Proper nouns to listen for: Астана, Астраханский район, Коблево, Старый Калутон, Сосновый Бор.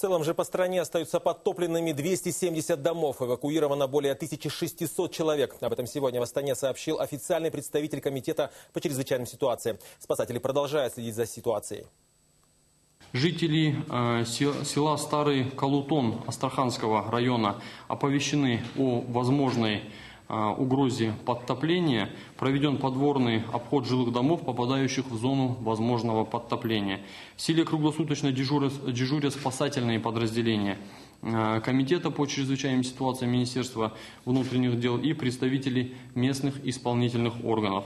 В целом же по стране остаются подтопленными 270 домов. Эвакуировано более 1600 человек. Об этом сегодня в Астане сообщил официальный представитель комитета по чрезвычайным ситуациям. Спасатели продолжают следить за ситуацией. Жители села Старый Калутон Астраханского района оповещены о возможной угрозе подтопления. Проведен подворный обход жилых домов, попадающих в зону возможного подтопления. В селе круглосуточно дежурят спасательные подразделения комитета по чрезвычайным ситуациям Министерства внутренних дел и представители местных исполнительных органов.